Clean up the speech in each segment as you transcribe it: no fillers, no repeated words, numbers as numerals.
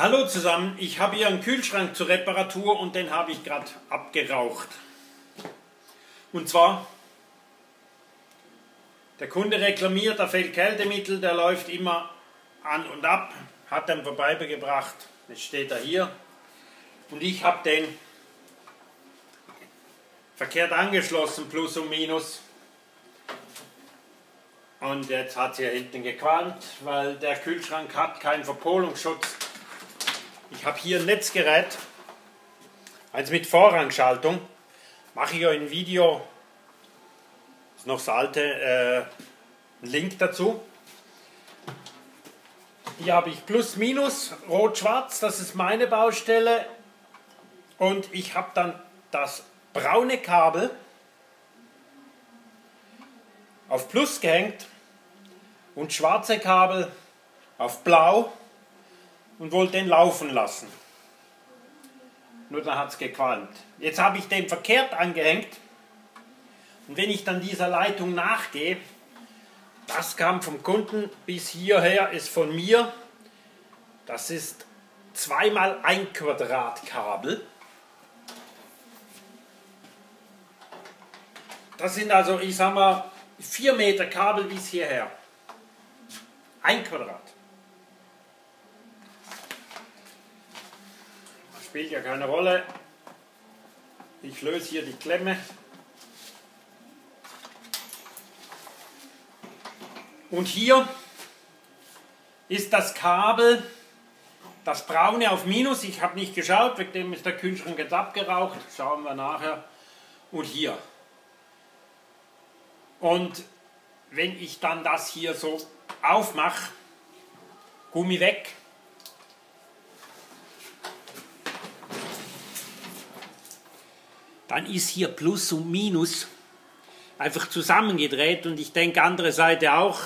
Hallo zusammen, ich habe hier einen Kühlschrank zur Reparatur und den habe ich gerade abgeraucht. Und zwar, der Kunde reklamiert, da fehlt Kältemittel, der läuft immer an und ab, hat den vorbeigebracht, jetzt steht er hier und ich habe den verkehrt angeschlossen, plus und minus. Und jetzt hat es hier hinten gequalmt, weil der Kühlschrank hat keinen Verpolungsschutz. Ich habe hier ein Netzgerät, eins mit Vorrangschaltung, mache ich ja im Video, ist noch das alte, einen Link dazu. Hier habe ich Plus, Minus, Rot-Schwarz, das ist meine Baustelle. Und ich habe dann das braune Kabel auf Plus gehängt und schwarze Kabel auf Blau. Und wollte den laufen lassen. Nur dann hat es gequalmt. Jetzt habe ich den verkehrt angehängt. Und wenn ich dann dieser Leitung nachgehe, das kam vom Kunden bis hierher, ist von mir. Das ist 2x1 Quadratkabel. Das sind also, ich sag mal, 4 Meter Kabel bis hierher. 1 Quadrat. Spielt ja keine Rolle. Ich löse hier die Klemme und hier ist das Kabel, das braune auf Minus. Ich habe nicht geschaut, wegen dem ist der Kühlschrank jetzt abgeraucht. Schauen wir nachher. Und hier. Und wenn ich dann das hier so aufmache, Gummi weg. Dann ist hier Plus und Minus einfach zusammengedreht und ich denke, andere Seite auch.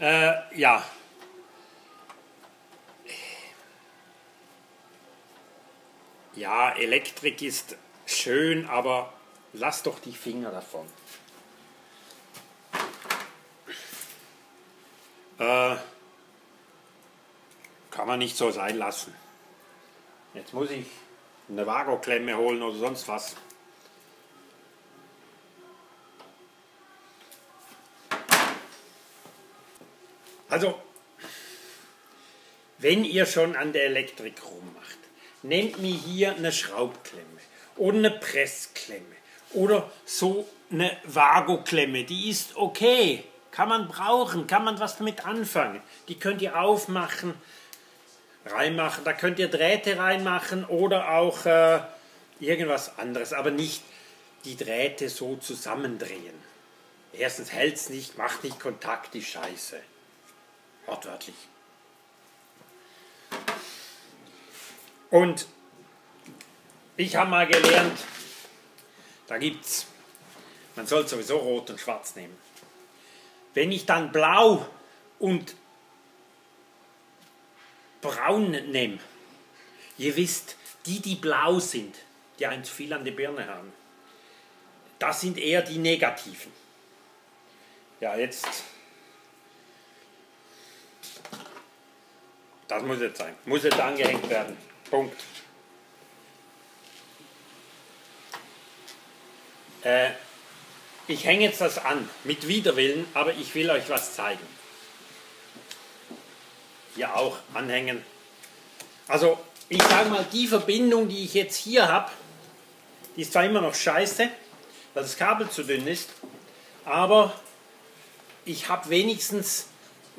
Ja. Ja, Elektrik ist schön, aber lass doch die Finger davon. Kann man nicht so sein lassen. Jetzt muss ich eine Wago-Klemme holen oder sonst was. Also, wenn ihr schon an der Elektrik rummacht, nehmt mir hier eine Schraubklemme oder eine Pressklemme oder so eine Wago-Klemme. Die ist okay, kann man brauchen, kann man was damit anfangen. Die könnt ihr aufmachen, reinmachen, da könnt ihr Drähte reinmachen oder auch irgendwas anderes, aber nicht die Drähte so zusammendrehen. Erstens hält es nicht, macht nicht Kontakt, die Scheiße. Wortwörtlich. Und ich habe mal gelernt, da gibt's, man soll sowieso Rot und Schwarz nehmen. Wenn ich dann Blau und Braun nehme, ihr wisst, die blau sind, die ein zu viel an der Birne haben, das sind eher die Negativen. Ja, jetzt. Das muss jetzt sein. Muss jetzt angehängt werden. Punkt. Ich hänge jetzt das an, mit Widerwillen, aber ich will euch was zeigen. Hier auch anhängen. Also, ich sage mal, die Verbindung, die ich jetzt hier habe, die ist zwar immer noch scheiße, weil das Kabel zu dünn ist, aber ich habe wenigstens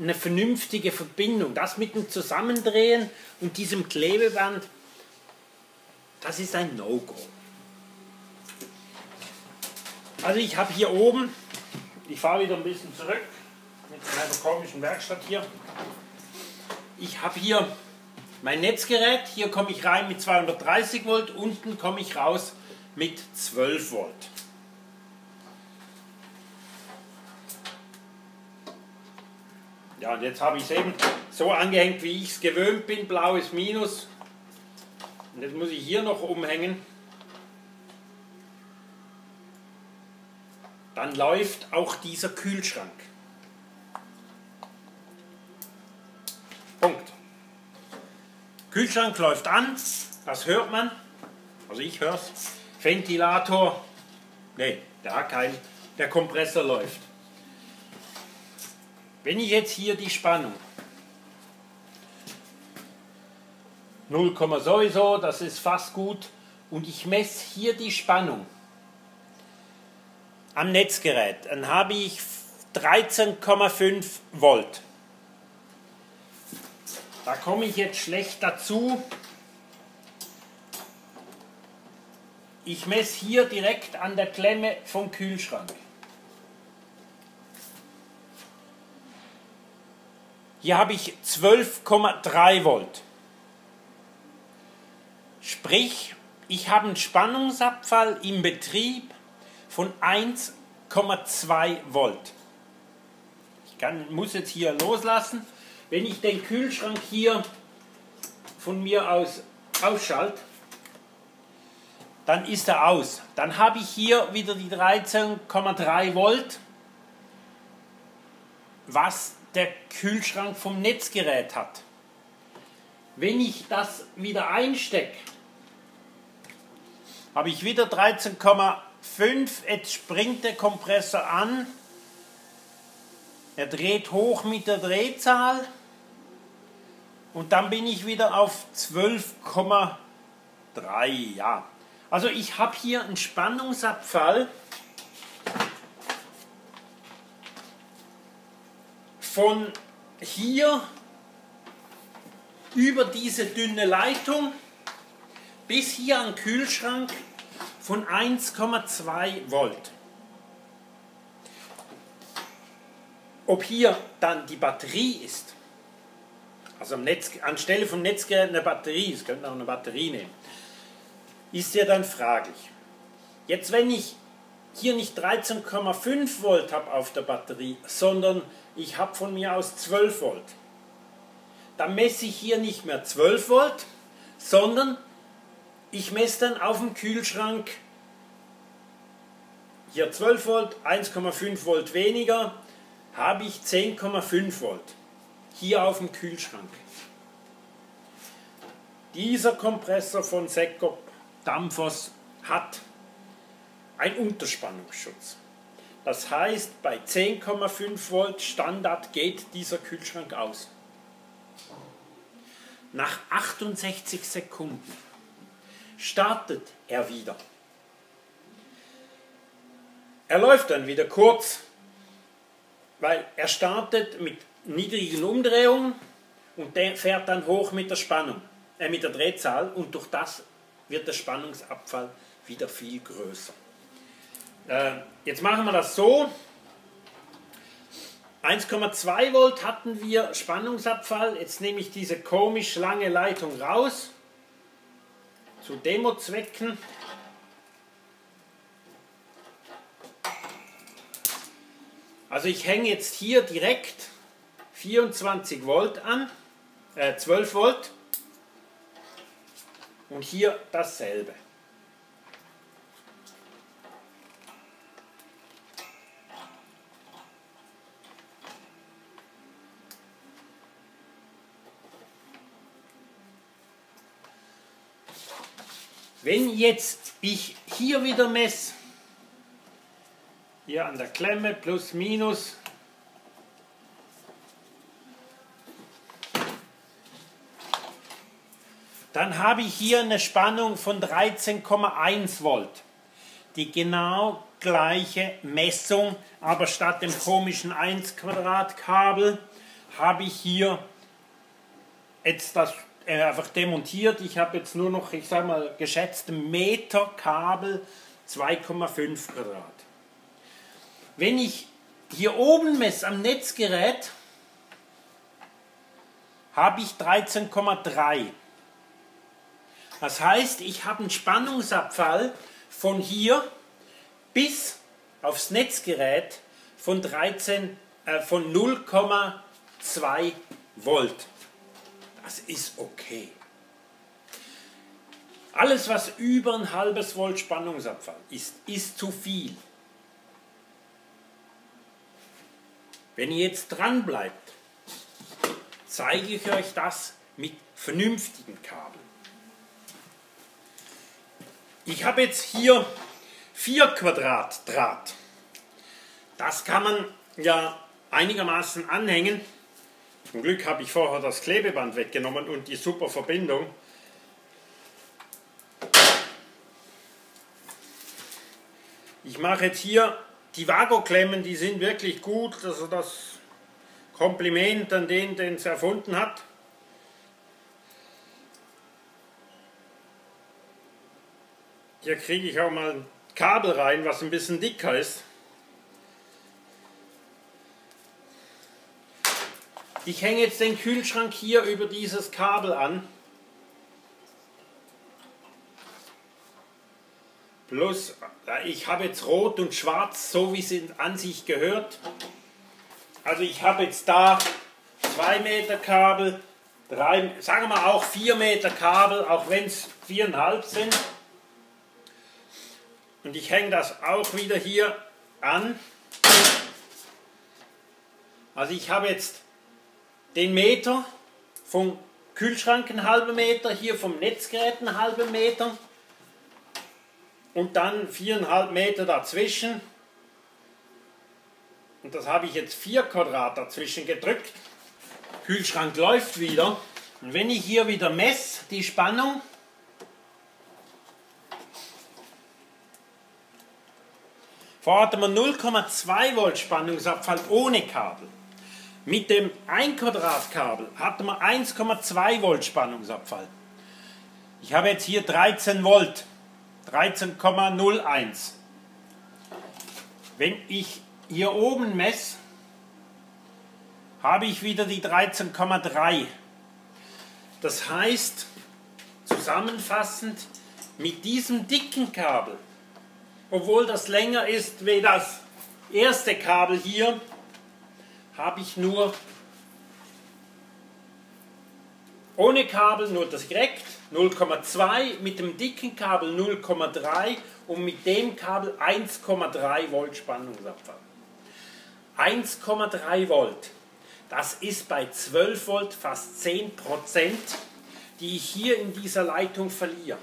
eine vernünftige Verbindung. Das mit dem Zusammendrehen und diesem Klebeband, das ist ein No-Go. Also ich habe hier oben, ich fahre wieder ein bisschen zurück mit meiner komischen Werkstatt hier, ich habe hier mein Netzgerät, hier komme ich rein mit 230 Volt, unten komme ich raus mit 12 Volt. Ja, und jetzt habe ich es eben so angehängt, wie ich es gewöhnt bin. Blau ist Minus. Und jetzt muss ich hier noch umhängen. Dann läuft auch dieser Kühlschrank. Punkt. Kühlschrank läuft an, das hört man, also ich höre es. Ventilator, nee, der hat keinen, der Kompressor läuft. Wenn ich jetzt hier die Spannung 0, sowieso, das ist fast gut, und ich messe hier die Spannung am Netzgerät, dann habe ich 13,5 Volt. Da komme ich jetzt schlecht dazu. Ich messe hier direkt an der Klemme vom Kühlschrank. Hier habe ich 12,3 Volt. Sprich, ich habe einen Spannungsabfall im Betrieb von 1,2 Volt. Ich muss jetzt hier loslassen. Wenn ich den Kühlschrank hier von mir aus ausschalte, dann ist er aus. Dann habe ich hier wieder die 13,3 Volt, was der Kühlschrank vom Netzgerät hat. Wenn ich das wieder einstecke, habe ich wieder 13,5. Jetzt springt der Kompressor an. Er dreht hoch mit der Drehzahl. Und dann bin ich wieder auf 12,3. Ja. Also ich habe hier einen Spannungsabfall von hier über diese dünne Leitung bis hier an den Kühlschrank von 1,2 Volt. Ob hier dann die Batterie ist, also am Netz, anstelle vom Netzgerät eine Batterie, es könnte auch eine Batterie nehmen, ist ja dann fraglich. Jetzt, wenn ich hier nicht 13,5 Volt habe auf der Batterie, sondern ich habe von mir aus 12 Volt, dann messe ich hier nicht mehr 12 Volt, sondern ich messe dann auf dem Kühlschrank hier 12 Volt, 1,5 Volt weniger, habe ich 10,5 Volt hier auf dem Kühlschrank. Dieser Kompressor von Secop Danfoss hat einen Unterspannungsschutz. Das heißt, bei 10,5 Volt Standard geht dieser Kühlschrank aus. Nach 68 Sekunden startet er wieder. Er läuft dann wieder kurz, weil er startet mit niedrigen Umdrehungen und der fährt dann hoch mit der Spannung, mit der Drehzahl, und durch das wird der Spannungsabfall wieder viel größer. Jetzt machen wir das so. 1,2 Volt hatten wir Spannungsabfall. Jetzt nehme ich diese komisch lange Leitung raus. Zu Demozwecken. Also ich hänge jetzt hier direkt 24 Volt an, 12 Volt. Und hier dasselbe. Wenn jetzt ich hier wieder messe, hier an der Klemme plus minus, dann habe ich hier eine Spannung von 13,1 Volt. Die genau gleiche Messung, aber statt dem komischen 1-Quadrat-Kabel habe ich hier jetzt das einfach demontiert. Ich habe jetzt nur noch, ich sage mal, geschätzt Meter Kabel, 2,5 Quadrat. Wenn ich hier oben messe am Netzgerät, habe ich 13,3. Das heißt, ich habe einen Spannungsabfall von hier bis aufs Netzgerät von 0,2 Volt. Das ist okay. Alles, was über ein halbes Volt Spannungsabfall ist, ist zu viel. Wenn ihr jetzt dran bleibt, zeige ich euch das, mit vernünftigen Kabeln. Ich habe jetzt hier 4 Quadrat Draht. Das kann man ja einigermaßen anhängen. Zum Glück habe ich vorher das Klebeband weggenommen und die super Verbindung. Ich mache jetzt hier die Wago-Klemmen, die sind wirklich gut, also das Kompliment an den, der es erfunden hat. Hier kriege ich auch mal ein Kabel rein, was ein bisschen dicker ist. Ich hänge jetzt den Kühlschrank hier über dieses Kabel an. Plus, ich habe jetzt rot und schwarz, so wie es an sich gehört. Also ich habe jetzt da 2 Meter Kabel, sagen wir mal auch 4 Meter Kabel, auch wenn es 4,5 sind. Und ich hänge das auch wieder hier an. Also ich habe jetzt den Meter vom Kühlschrank einen halben Meter, hier vom Netzgerät einen halben Meter und dann 4,5 Meter dazwischen. Und das habe ich jetzt 4 Quadrat dazwischen gedrückt. Kühlschrank läuft wieder. Und wenn ich hier wieder messe, die Spannung, vorher hatte man 0,2 Volt Spannungsabfall ohne Kabel. Mit dem 1 Quadratkabel hatte man 1,2 Volt Spannungsabfall. Ich habe jetzt hier 13 Volt, 13,01. Wenn ich hier oben messe, habe ich wieder die 13,3. Das heißt, zusammenfassend, mit diesem dicken Kabel, obwohl das länger ist wie das erste Kabel hier, habe ich nur ohne Kabel nur das direkt 0,2, mit dem dicken Kabel 0,3 und mit dem Kabel 1,3 Volt Spannungsabfall. 1,3 Volt, das ist bei 12 Volt fast 10%, die ich hier in dieser Leitung verliere.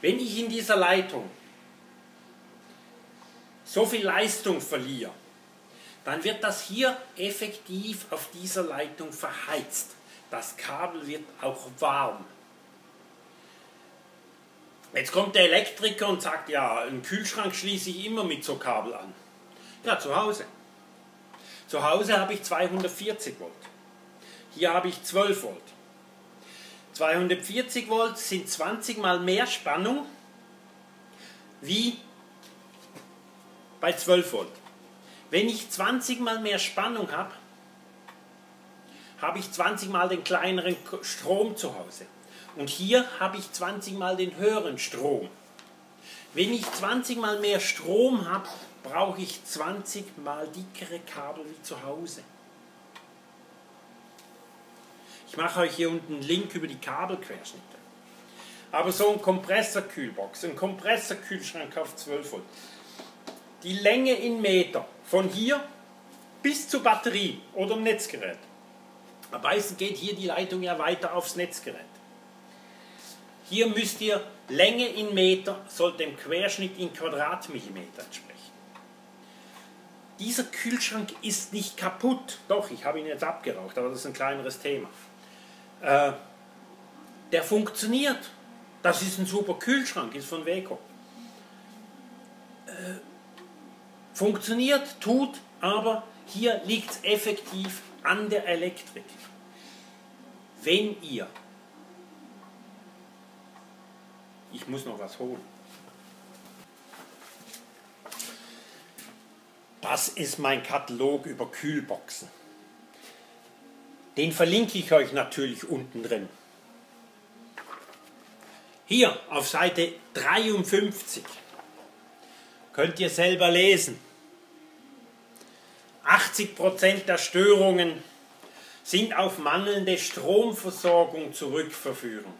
Wenn ich in dieser Leitung so viel Leistung verliere, dann wird das hier effektiv auf dieser Leitung verheizt. Das Kabel wird auch warm. Jetzt kommt der Elektriker und sagt, ja, einen Kühlschrank schließe ich immer mit so Kabel an. Ja, zu Hause. Zu Hause habe ich 240 Volt. Hier habe ich 12 Volt. 240 Volt sind 20 mal mehr Spannung wie bei 12 Volt. Wenn ich 20 mal mehr Spannung habe, habe ich 20 mal den kleineren Strom zu Hause. Und hier habe ich 20 mal den höheren Strom. Wenn ich 20 mal mehr Strom habe, brauche ich 20 mal dickere Kabel wie zu Hause. Ich mache euch hier unten einen Link über die Kabelquerschnitte. Aber so ein Kompressorkühlbox, ein Kompressorkühlschrank auf 12 Volt. Die Länge in Meter, von hier bis zur Batterie oder dem Netzgerät. Am meisten geht hier die Leitung ja weiter aufs Netzgerät. Hier müsst ihr, Länge in Meter soll dem Querschnitt in Quadratmillimeter entsprechen. Dieser Kühlschrank ist nicht kaputt. Doch, ich habe ihn jetzt abgeraucht, aber das ist ein kleineres Thema. Der funktioniert. Das ist ein super Kühlschrank, ist von WECO. Funktioniert, tut, aber hier liegt es effektiv an der Elektrik. Wenn ihr... Ich muss noch was holen. Das ist mein Katalog über Kühlboxen. Den verlinke ich euch natürlich unten drin. Hier auf Seite 53 könnt ihr selber lesen. 80% der Störungen sind auf mangelnde Stromversorgung zurückzuführen.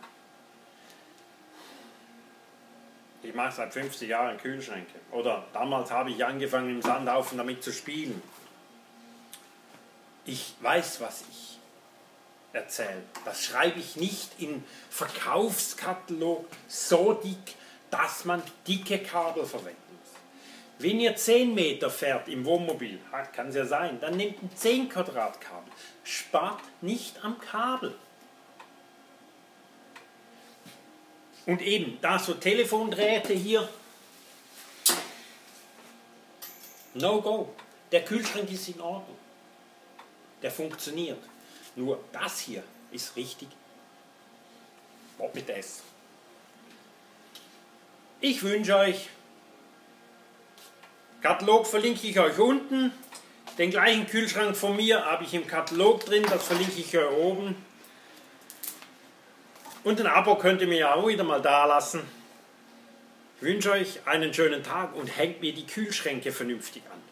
Ich mache seit 50 Jahren Kühlschränke. Oder damals habe ich angefangen im Sandhaufen damit zu spielen. Ich weiß, was ich erzählt. Das schreibe ich nicht in Verkaufskatalog so dick, dass man dicke Kabel verwenden muss. Wenn ihr 10 Meter fährt im Wohnmobil, kann es ja sein, dann nehmt ein 10 Quadrat Kabel. Spart nicht am Kabel. Und eben, da so Telefondrähte hier, no go. Der Kühlschrank ist in Ordnung. Der funktioniert. Nur das hier ist richtig. Bob mit S. Ich wünsche euch, Katalog verlinke ich euch unten. Den gleichen Kühlschrank von mir habe ich im Katalog drin, das verlinke ich euch oben. Und ein Abo könnt ihr mir ja auch wieder mal da lassen. Ich wünsche euch einen schönen Tag und hängt mir die Kühlschränke vernünftig an.